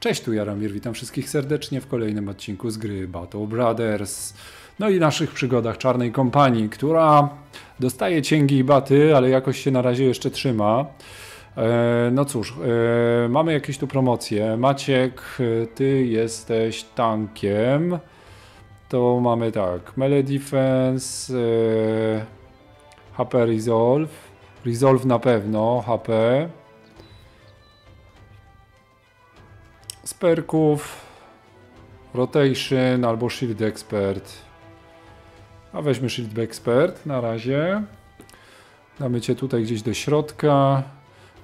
Cześć, tu Jaromir, witam wszystkich serdecznie w kolejnym odcinku z gry Battle Brothers. No i naszych przygodach Czarnej Kompanii, która dostaje cięgi i baty, ale jakoś się na razie jeszcze trzyma. No cóż, mamy jakieś tu promocje. Maciek, ty jesteś tankiem. To mamy tak, melee defense, HP resolve. Resolve na pewno, HP. Z perków rotation albo shield expert. A weźmy shield expert na razie. Damy cię tutaj gdzieś do środka.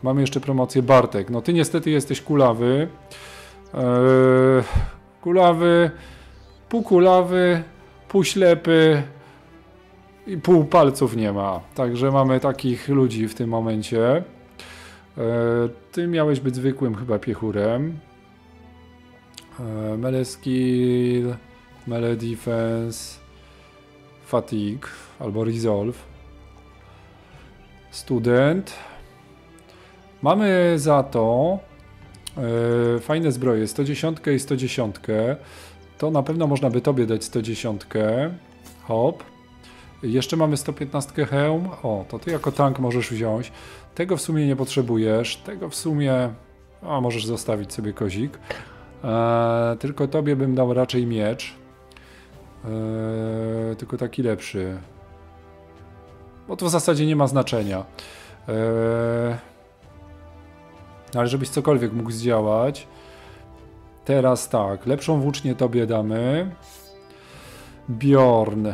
Mamy jeszcze promocję Bartek. No ty niestety jesteś kulawy. Półkulawy, półślepy i pół palców nie ma. Także mamy takich ludzi w tym momencie. Ty miałeś być zwykłym chyba piechurem. Melee skill, melee defense, fatigue albo resolve. Student. Mamy za to fajne zbroje, 110 i 110. To na pewno można by tobie dać 110. Hop. Jeszcze mamy 115 hełm. O, to ty jako tank możesz wziąć. Tego w sumie nie potrzebujesz. Tego w sumie... A, możesz zostawić sobie kozik. Tylko tobie bym dał raczej miecz. Tylko taki lepszy. Bo to w zasadzie nie ma znaczenia. Ale żebyś cokolwiek mógł zdziałać. Teraz tak, lepszą włócznię tobie damy. Bjorn.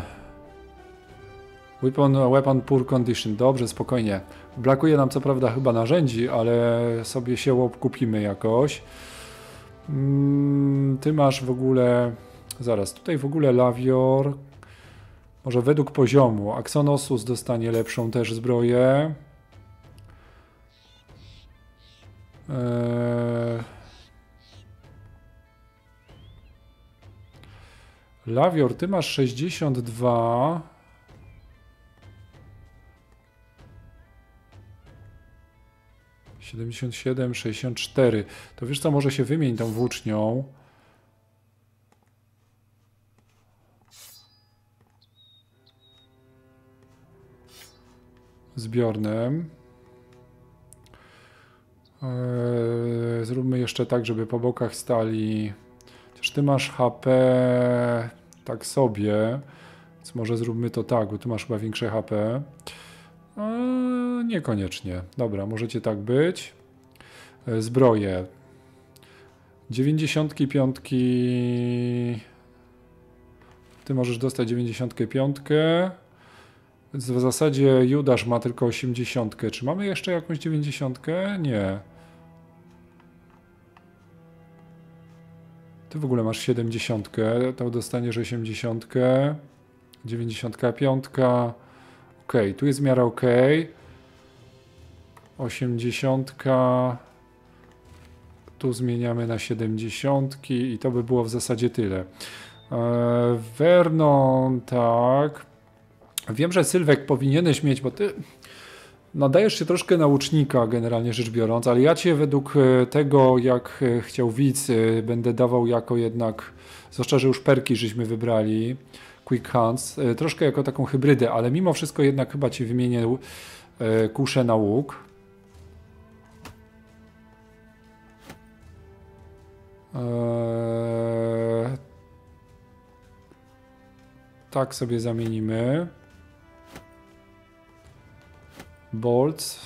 Weapon poor condition. Dobrze, spokojnie. Brakuje nam co prawda chyba narzędzi, ale sobie się kupimy jakoś. Ty masz w ogóle... Zaraz, tutaj w ogóle Lawior. Może według poziomu. Axonosus dostanie lepszą też zbroję. Lawior, ty masz 62. ...77, 64. To wiesz co, może się wymień tą włócznią. Zbiornem. Zróbmy jeszcze tak, żeby po bokach stali... Chociaż ty masz HP... tak sobie. Więc może zróbmy to tak, bo ty masz chyba większe HP. Niekoniecznie. Dobra, możecie tak być. Zbroje. 95. Ty możesz dostać 95. W zasadzie Judasz ma tylko 80. Czy mamy jeszcze jakąś 90? Nie. Ty w ogóle masz 70. To dostaniesz 80. 95. Ok, tu jest w miarę ok. 80, tu zmieniamy na 70 i to by było w zasadzie tyle. Vernon, tak. Wiem, że Sylwek powinieneś mieć, bo ty nadajesz się troszkę na łucznika generalnie rzecz biorąc, ale ja cię według tego, jak chciał widz, będę dawał jako jednak, zwłaszcza, że już perki żeśmy wybrali, Quick Hands, troszkę jako taką hybrydę, ale mimo wszystko jednak chyba ci wymienię kuszę na łuk. Tak sobie zamienimy. Bolt.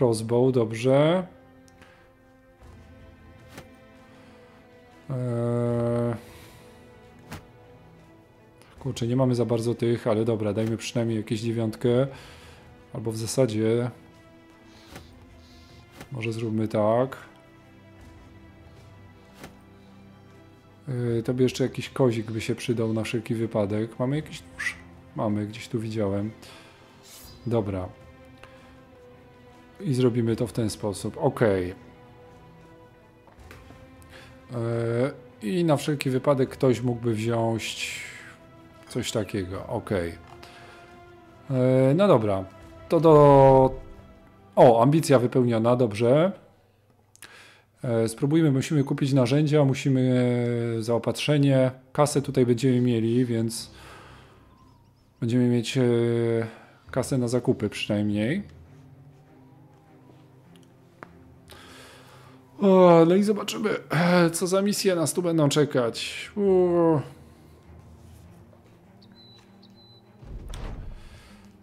Crossbow, dobrze. Kurczę, nie mamy za bardzo tych, ale dobra, dajmy przynajmniej jakieś 9. Albo w zasadzie... Może zróbmy tak. Tobie jeszcze jakiś kozik by się przydał na wszelki wypadek. Mamy jakiś nóż? Mamy, gdzieś tu widziałem. Dobra. I zrobimy to w ten sposób. Ok. I na wszelki wypadek ktoś mógłby wziąć coś takiego. Ok. No dobra. To do... O, ambicja wypełniona. Dobrze. Spróbujmy, musimy kupić narzędzia, musimy zaopatrzenie. Kasę tutaj będziemy mieli, więc będziemy mieć kasę na zakupy przynajmniej. O, no i zobaczymy, co za misje nas tu będą czekać. O.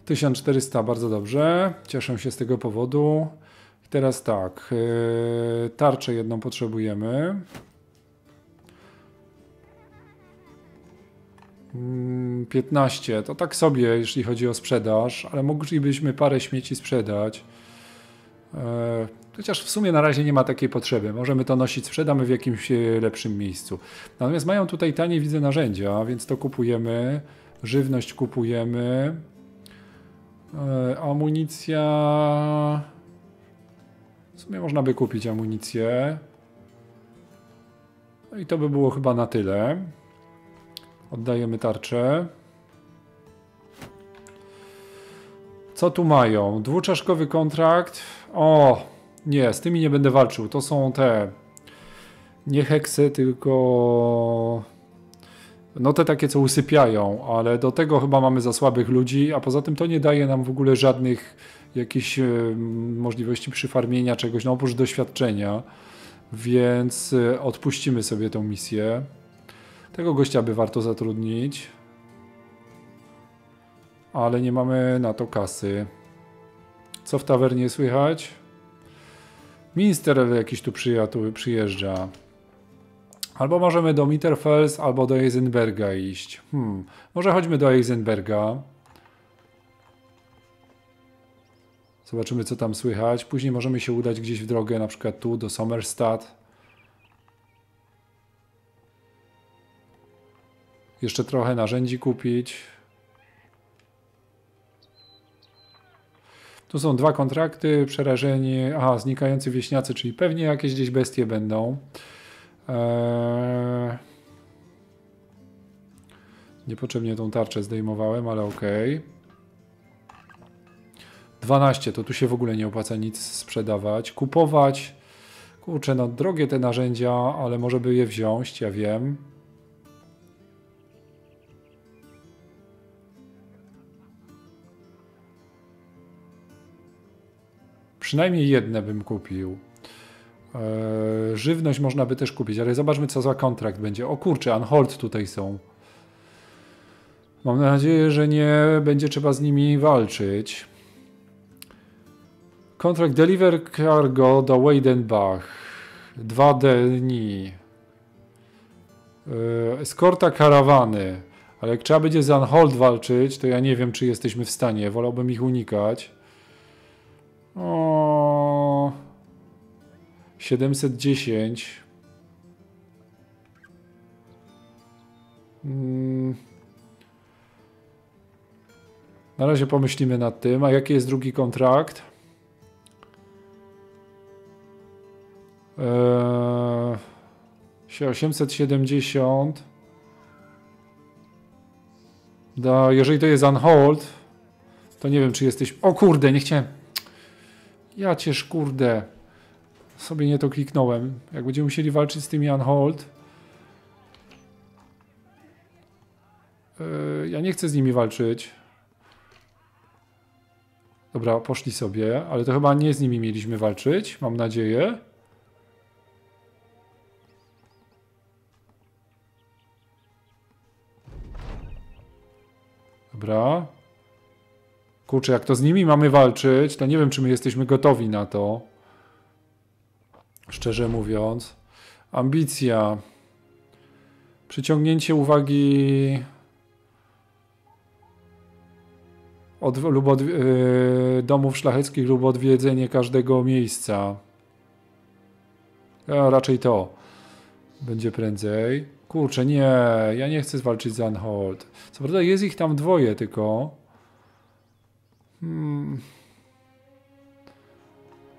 1400, bardzo dobrze. Cieszę się z tego powodu. Teraz tak, tarczę jedną potrzebujemy. $15, to tak sobie, jeśli chodzi o sprzedaż, ale moglibyśmy parę śmieci sprzedać. Chociaż w sumie na razie nie ma takiej potrzeby. Możemy to nosić, sprzedamy w jakimś lepszym miejscu. Natomiast mają tutaj tanie, widzę, narzędzia, więc to kupujemy. Żywność kupujemy. Amunicja... W sumie można by kupić amunicję. No i to by było chyba na tyle. Oddajemy tarczę. Co tu mają? Dwuczaszkowy kontrakt. O, nie, z tymi nie będę walczył. To są te... Nie heksy, tylko... No te takie, co usypiają, ale do tego chyba mamy za słabych ludzi, a poza tym to nie daje nam w ogóle żadnych jakichś możliwości przyfarmienia czegoś, no oprócz doświadczenia, więc odpuścimy sobie tą misję. Tego gościa by warto zatrudnić, ale nie mamy na to kasy. Co w tawernie słychać? Minister jakiś tu przyjeżdża. Albo możemy do Mitterfels, albo do Eisenberga iść. Może chodźmy do Eisenberga. Zobaczymy, co tam słychać. Później możemy się udać gdzieś w drogę, na przykład tu, do Somerstad. Jeszcze trochę narzędzi kupić. Tu są dwa kontrakty, przerażenie... Aha, znikający wieśniacy, czyli pewnie jakieś gdzieś bestie będą. Niepotrzebnie tą tarczę zdejmowałem, ale okej. 12, to tu się w ogóle nie opłaca nic sprzedawać. Kupować. Kurczę, no drogie te narzędzia, ale może by je wziąć, ja wiem. Przynajmniej jedne bym kupił. Żywność można by też kupić, ale zobaczmy, co za kontrakt będzie. O kurczę, Unhold tutaj są. Mam nadzieję, że nie będzie trzeba z nimi walczyć. Kontrakt Deliver Cargo do Weidenbach. 2 dni. Eskorta karawany. Ale jak trzeba będzie z Unhold walczyć, to ja nie wiem, czy jesteśmy w stanie. Wolałbym ich unikać. O... 710. Na razie pomyślimy nad tym. A jaki jest drugi kontrakt? Się 870. Jeżeli to jest Unhold, to nie wiem, czy jesteś... O kurde, nie chciałem. Ja cięż kurde. Sobie nie to kliknąłem. Jak będziemy musieli walczyć z tymi Unhold. Ja nie chcę z nimi walczyć. Dobra, poszli sobie, ale to chyba nie z nimi mieliśmy walczyć, mam nadzieję. Dobra. Kurczę, jak to z nimi mamy walczyć, to nie wiem, czy my jesteśmy gotowi na to. Szczerze mówiąc, ambicja, przyciągnięcie uwagi domów szlacheckich lub odwiedzenie każdego miejsca. A raczej to będzie prędzej. Kurczę, nie, ja nie chcę zwalczyć z Unhold. Co prawda jest ich tam dwoje tylko.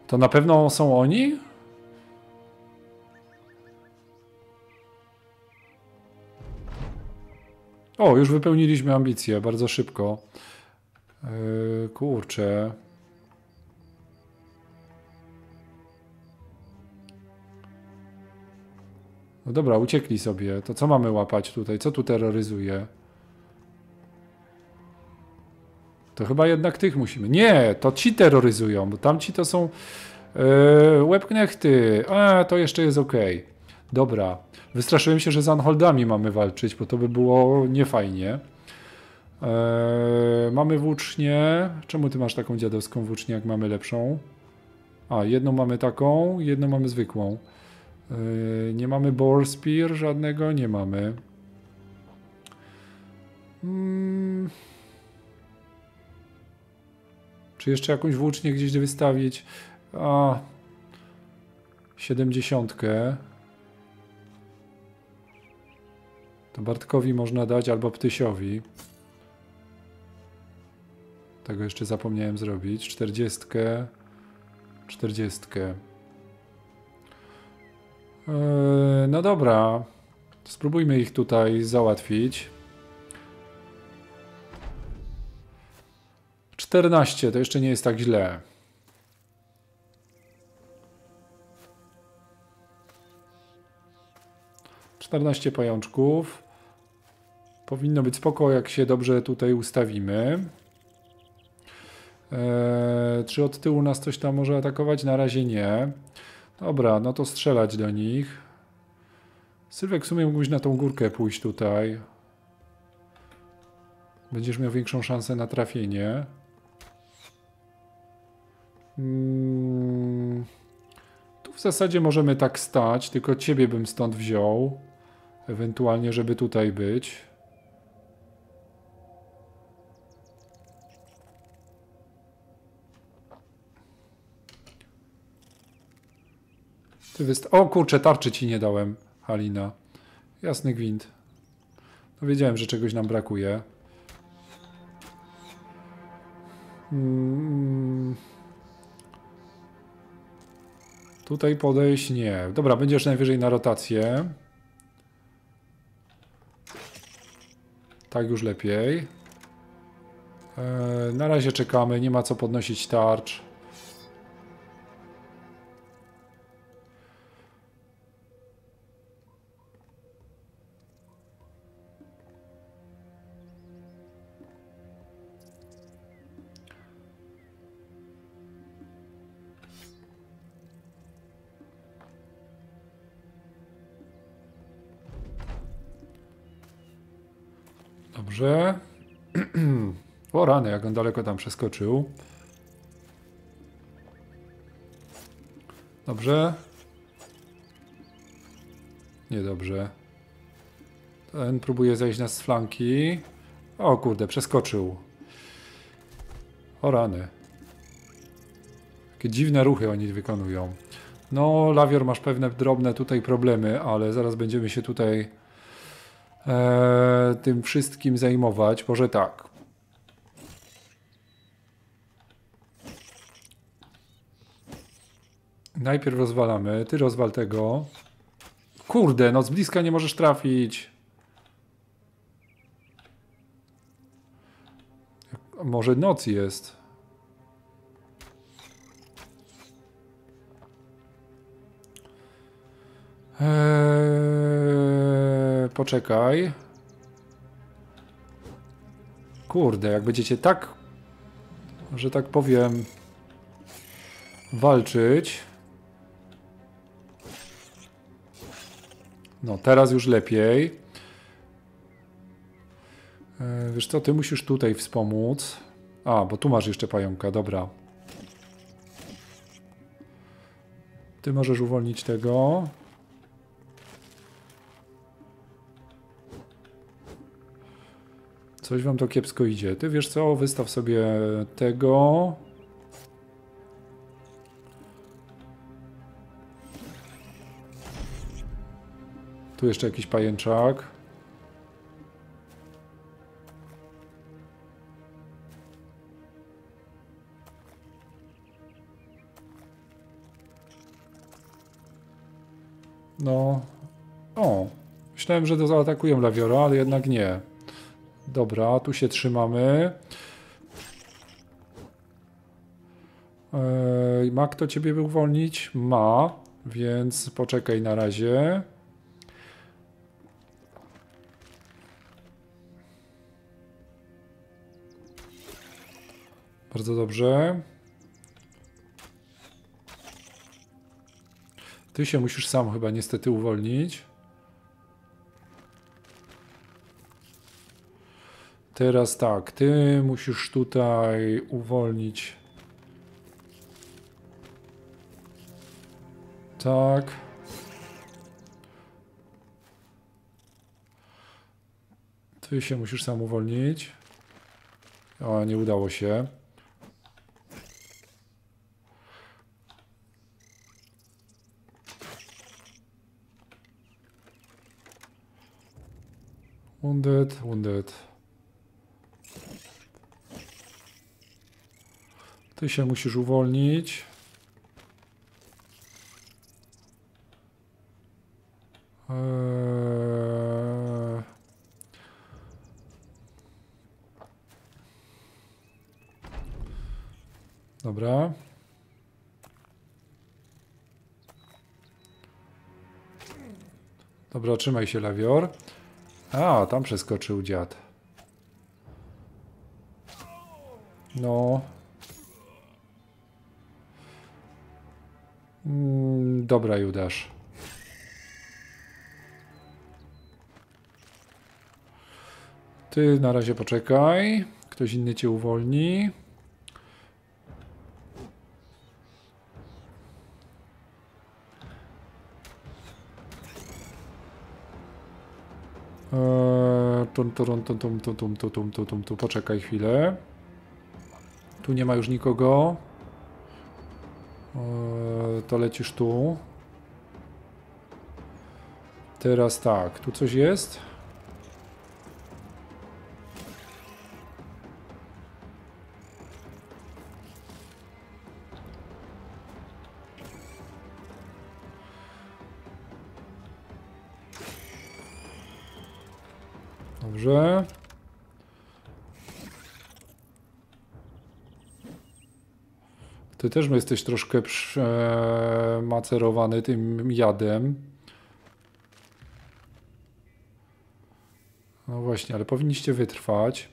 To na pewno są oni? O, już wypełniliśmy ambicje, bardzo szybko. Kurczę. No dobra, uciekli sobie. To co mamy łapać tutaj? Co tu terroryzuje? To chyba jednak tych musimy. Nie, to ci terroryzują, bo tamci to są Łebknechty. A, to jeszcze jest ok. Dobra. Wystraszyłem się, że z Unholdami mamy walczyć, bo to by było niefajnie. Mamy włócznie. Czemu ty masz taką dziadowską włócznię, jak mamy lepszą? A, jedną mamy taką, jedną mamy zwykłą. Nie mamy boar spear żadnego, nie mamy. Czy jeszcze jakąś włócznię gdzieś wystawić? A, 70. To Bartkowi można dać albo Ptysiowi. Tego jeszcze zapomniałem zrobić. 40. 40. No dobra. Spróbujmy ich tutaj załatwić. 14. To jeszcze nie jest tak źle. Pajączków. Powinno być spoko, jak się dobrze tutaj ustawimy. Czy od tyłu nas coś tam może atakować? Na razie nie. Dobra, no to strzelać do nich. Sylwek, w sumie mógłbyś na tą górkę pójść tutaj. Będziesz miał większą szansę na trafienie. Tu w zasadzie możemy tak stać, tylko ciebie bym stąd wziął. Ewentualnie, żeby tutaj być. O kurczę, tarczy ci nie dałem, Halina. Jasny gwint. No wiedziałem, że czegoś nam brakuje. Tutaj podejść nie. Dobra, będziesz najwyżej na rotację. Tak już lepiej. Na razie czekamy, nie ma co podnosić tarcz. Dobrze. O rany, jak on daleko tam przeskoczył. Dobrze. Niedobrze. Ten próbuje zejść nas z flanki. O kurde, przeskoczył. O rany. Takie dziwne ruchy oni wykonują. No, Lawior, masz pewne drobne tutaj problemy, ale zaraz będziemy się tutaj tym wszystkim zajmować. Może tak. Najpierw rozwalamy. Ty rozwal tego. Kurde, no z bliska nie możesz trafić. Może noc jest. Poczekaj. Kurde, jak będziecie tak, że tak powiem, walczyć. No, teraz już lepiej. Wiesz co, ty musisz tutaj wspomóc. A, bo tu masz jeszcze pająka, dobra. Ty możesz uwolnić tego. Coś wam to kiepsko idzie. Ty wiesz co, wystaw sobie tego. Tu jeszcze jakiś pajęczak. No. O. Myślałem, że to zaatakują Lawiora, ale jednak nie. Dobra, tu się trzymamy. Ma kto ciebie uwolnić? Ma, więc poczekaj na razie. Bardzo dobrze. Ty się musisz sam chyba niestety uwolnić. Teraz tak, ty musisz tutaj uwolnić. Tak. Ty się musisz sam uwolnić. O, nie udało się. Wounded, wounded. Ty się musisz uwolnić. Dobra. Dobra, trzymaj się, Lawior. A, tam przeskoczył dziad. No. Dobra, Judasz. Ty na razie poczekaj. Ktoś inny cię uwolni. Poczekaj chwilę. Tu nie ma już nikogo. To lecisz tu. Teraz tak, tu coś jest. Dobrze. Ty też jesteś troszkę macerowany tym jadem. No właśnie, ale powinniście wytrwać.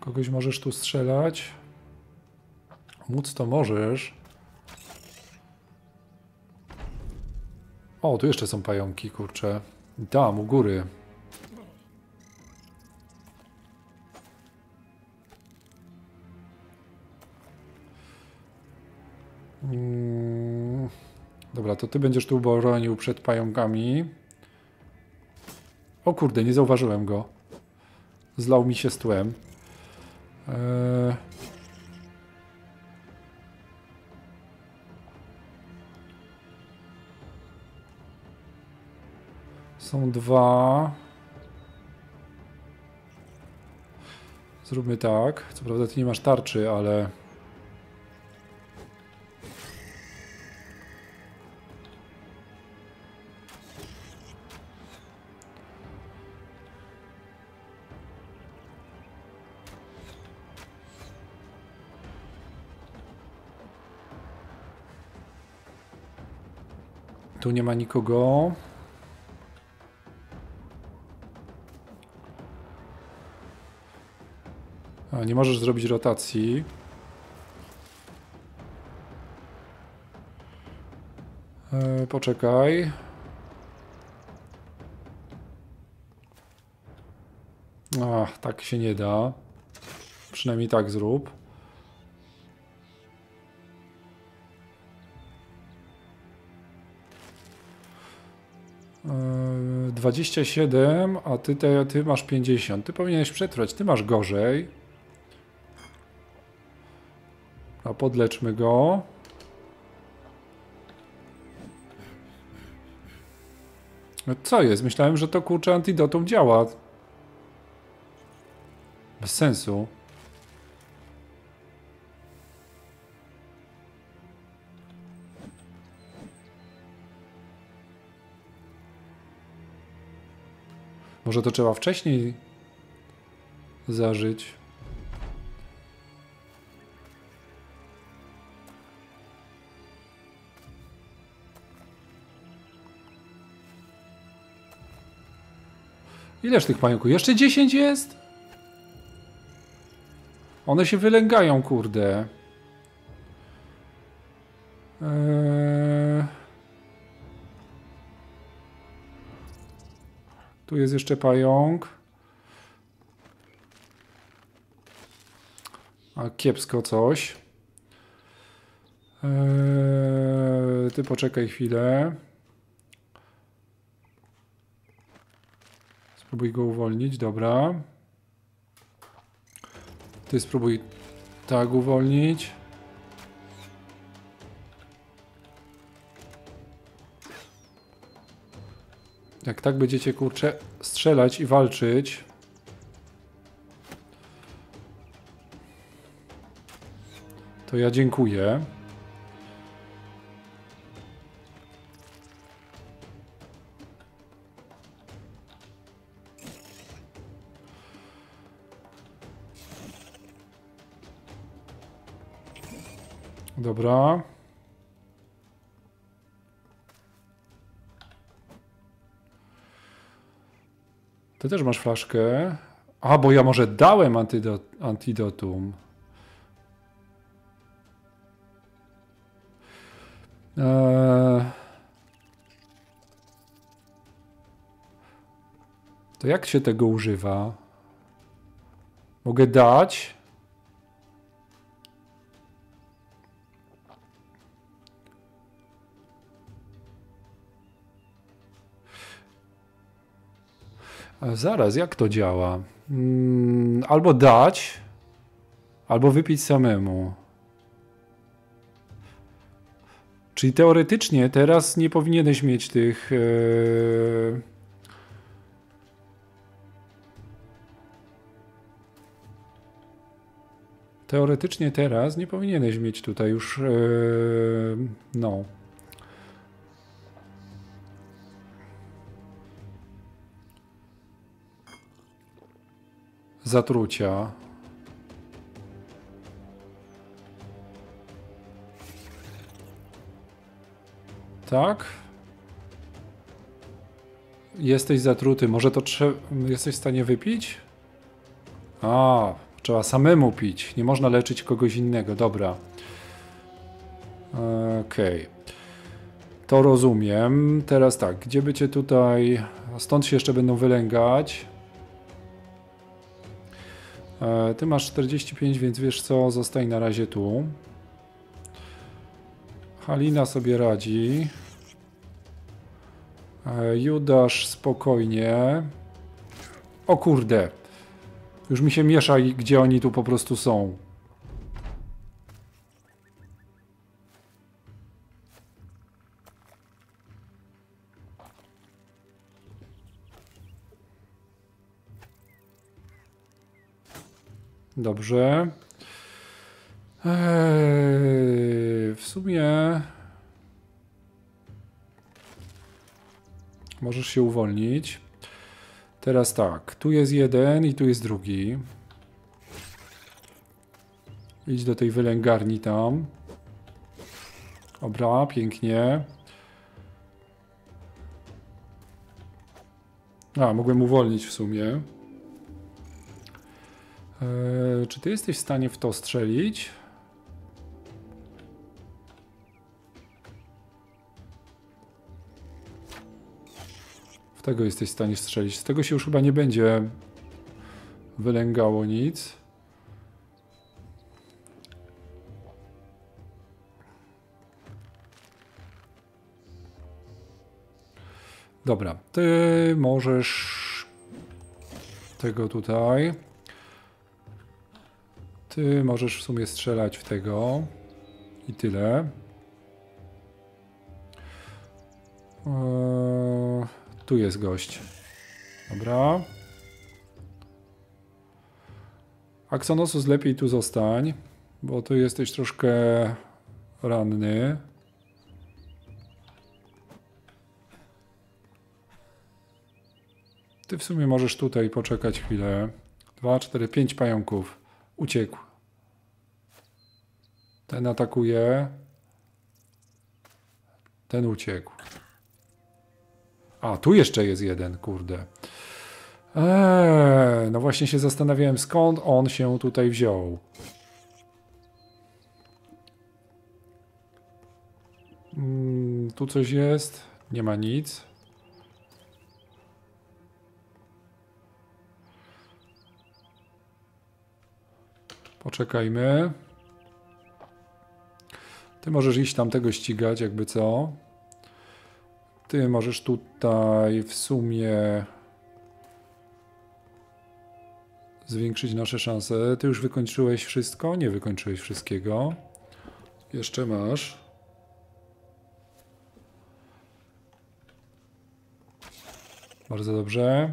Kogoś możesz tu strzelać? Móc to możesz. O, tu jeszcze są pająki, kurczę. Tam, u góry. Dobra, to ty będziesz tu bronił przed pająkami. O kurde, nie zauważyłem go. Zlał mi się z tłem. Są dwa. Zróbmy tak. Co prawda ty nie masz tarczy, ale... Tu nie ma nikogo. A, nie możesz zrobić rotacji. Poczekaj. Ach, tak się nie da. Przynajmniej tak zrób. ...27, a ty masz 50. Ty powinieneś przetrwać, ty masz gorzej. A podleczmy go. No co jest? Myślałem, że to kurczę antidotum działa. Bez sensu. Może to trzeba wcześniej zażyć. Ileż tych pająków? Jeszcze 10 jest? One się wylęgają, kurde. Tu jest jeszcze pająk. A kiepsko coś. Ty poczekaj chwilę. Spróbuj go uwolnić, dobra. Ty spróbuj tak uwolnić. Jak tak będziecie, kurczę, strzelać i walczyć. To ja dziękuję. Dobra. Ty też masz flaszkę. A, bo ja może dałem antidotum. To jak się tego używa? Mogę dać? Zaraz, jak to działa? Albo dać, albo wypić samemu. Czyli teoretycznie teraz nie powinieneś mieć tych... Teoretycznie teraz nie powinieneś mieć tutaj już... No... zatrucia. Tak? Jesteś zatruty. Może to jesteś w stanie wypić? A, trzeba samemu pić. Nie można leczyć kogoś innego. Dobra. Okej. To rozumiem. Teraz tak. Gdzie by cię tutaj... Stąd się jeszcze będą wylęgać. Ty masz 45, więc wiesz co, zostań na razie tu. Halina sobie radzi. Judasz spokojnie. O kurde. Już mi się miesza, gdzie oni tu po prostu są. Dobrze. W sumie... Możesz się uwolnić. Teraz tak. Tu jest jeden i tu jest drugi. Idź do tej wylęgarni tam. Dobra, pięknie. A, mogłem uwolnić w sumie. Czy ty jesteś w stanie w to strzelić? W tego jesteś w stanie strzelić. Z tego się już chyba nie będzie wylęgało nic. Dobra, ty możesz tego tutaj. Ty możesz w sumie strzelać w tego i tyle. Tu jest gość. Dobra. Aksonosus, lepiej tu zostań, bo tu jesteś troszkę ranny. Ty w sumie możesz tutaj poczekać chwilę. 2, 4, 5 pająków. Uciekł. Ten atakuje. Ten uciekł. A, tu jeszcze jest jeden, kurde. No właśnie się zastanawiałem, skąd on się tutaj wziął. Tu coś jest? Nie ma nic. Poczekajmy. Ty możesz iść tamtego ścigać, jakby co. Ty możesz tutaj w sumie zwiększyć nasze szanse. Ty już wykończyłeś wszystko? Nie wykończyłeś wszystkiego. Jeszcze masz. Bardzo dobrze.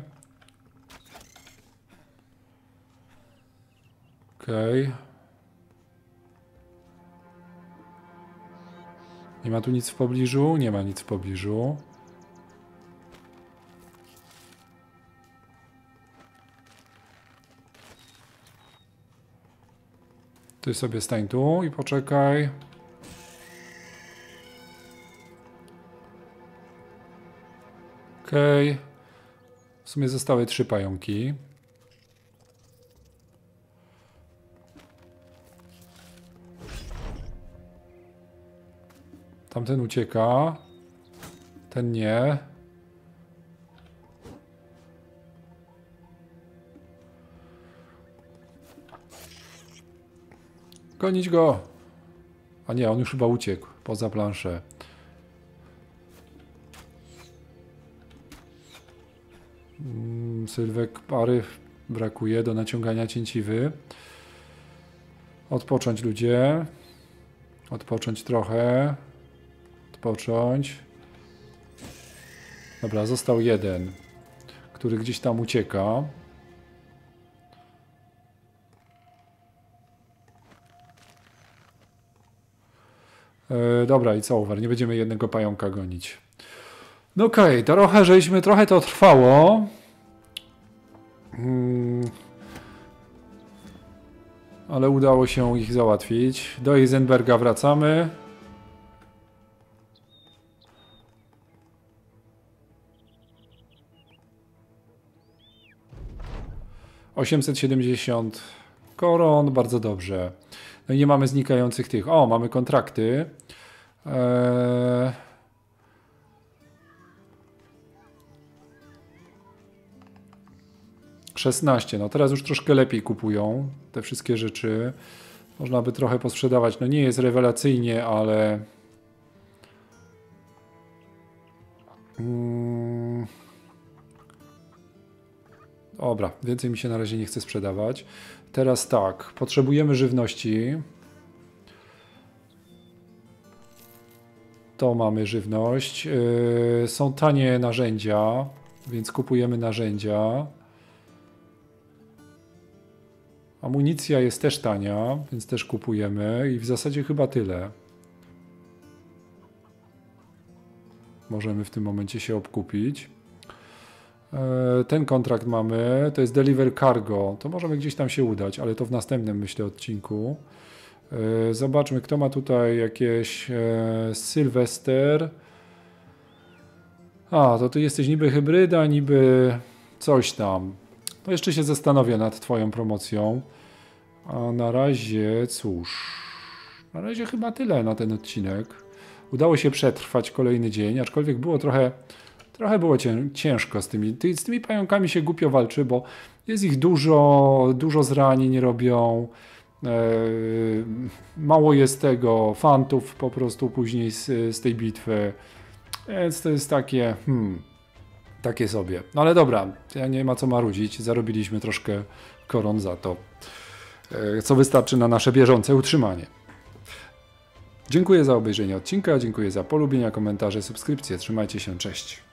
Okej. Nie ma tu nic w pobliżu? Nie ma nic w pobliżu. Ty sobie stań tu i poczekaj. Okej. W sumie zostały 3 pająki. Tamten ucieka. Ten nie. Gonić go! A nie, on już chyba uciekł poza planszę. Sylwek pary brakuje do naciągania cięciwy. Odpocząć ludzie. Odpocząć trochę. Odpocząć. Dobra, został jeden, który gdzieś tam ucieka. Dobra, it's over. Nie będziemy jednego pająka gonić. No okej, trochę to trwało. Ale udało się ich załatwić. Do Eisenberga wracamy. £870, bardzo dobrze. No i nie mamy znikających tych. O, mamy kontrakty. £16, no teraz już troszkę lepiej kupują te wszystkie rzeczy. Można by trochę posprzedawać. No nie jest rewelacyjnie, ale... Dobra, więcej mi się na razie nie chce sprzedawać. Teraz tak, potrzebujemy żywności. To mamy żywność. Są tanie narzędzia, więc kupujemy narzędzia. Amunicja jest też tania, więc też kupujemy i w zasadzie chyba tyle. Możemy w tym momencie się obkupić. Ten kontrakt mamy, to jest Deliver Cargo, to możemy gdzieś tam się udać, ale to w następnym, myślę, odcinku. Zobaczmy, kto ma tutaj jakieś Sylwester. A, to ty jesteś niby hybryda, niby coś tam. No jeszcze się zastanowię nad twoją promocją. A na razie cóż, na razie chyba tyle na ten odcinek. Udało się przetrwać kolejny dzień, aczkolwiek było trochę było ciężko z tymi pająkami się głupio walczy, bo jest ich dużo, dużo zranień robią, mało jest tego, fantów po prostu później z tej bitwy, więc to jest takie, takie sobie. No ale dobra, nie ma co marudzić, zarobiliśmy troszkę koron za to, co wystarczy na nasze bieżące utrzymanie. Dziękuję za obejrzenie odcinka, dziękuję za polubienia, komentarze, subskrypcje. Trzymajcie się, cześć.